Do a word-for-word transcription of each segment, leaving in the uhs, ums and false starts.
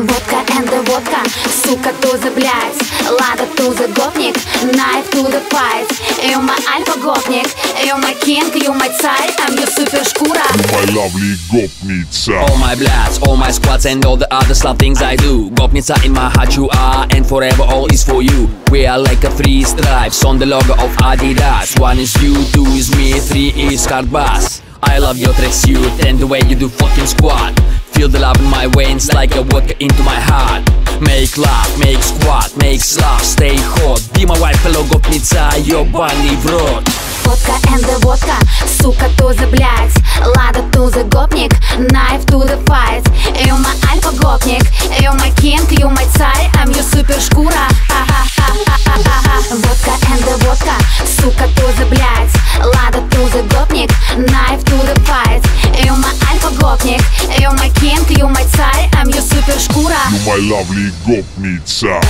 Водка and the водка, сука, туза, блядь. Лада, туза, гопник, knife to the fight. You my alpha-гопник, you my king, you my type. I'm your super шкура, my lovely гопница. All my bloods, all my squads and all the other slap things I do. Гопница in my heart you are, and forever all is for you. We are like a three stripes on the logo of Adidas. One is you, two is me, three is hardbass. I love your tracksuit and the way you do fucking squat. Feel the love in my veins like a vodka into my heart. Make love, make squat, make love, stay hot. Be my wife, hello, гопница, ёбаный в рот. Водка and the водка, сука, туза, блядь. Лада, туза, гопник, knife to the fight. You my alpha-гопник, you my king, you my царь. I'm your super шкура, ха-ха-ха-ха-ха-ха. Водка and the водка, сука, туза, блядь. Лада, туза, гопник, knife to the fight. You my alpha-гопник, you my king, you my царь. I'm your super шкура, my lovely гопница.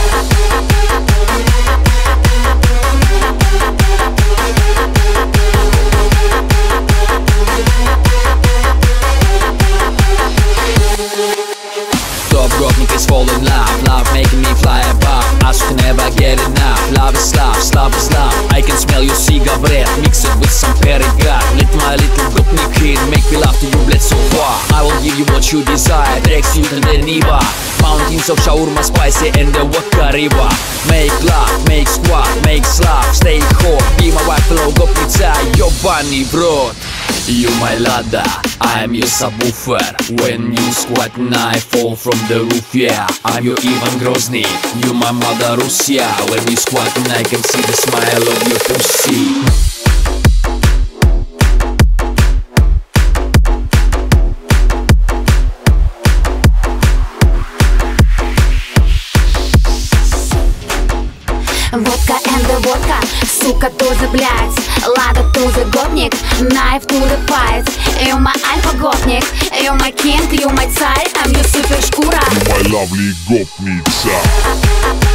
Гопник is falling in love, love making me fly above. I should never get enough, love is love, love is love. I can smell your cigarette, mix it with some перегар. Let my little гопник hit, make me love to you, bled so far. I will give you what you desire, tracksuit and the Niva. Mountains of shawarma, spicy and the vodka river. Make love, make squat, make love, stay hot. Be my wife, hello, гопница, ёбаный в рот. You my Lada, I'm your subwoofer. When you squat and I fall from the roof, yeah. I'm your Ivan Grozny, you my mother Russia. When you squat and I can see the smile of your pussy. Водка and the водка, сука, туза, блядь. Лада, туза, гопник, knife to the fight. You my alpha-гопник, you my king, you my царь. I'm your super шкура, my lovely гопница.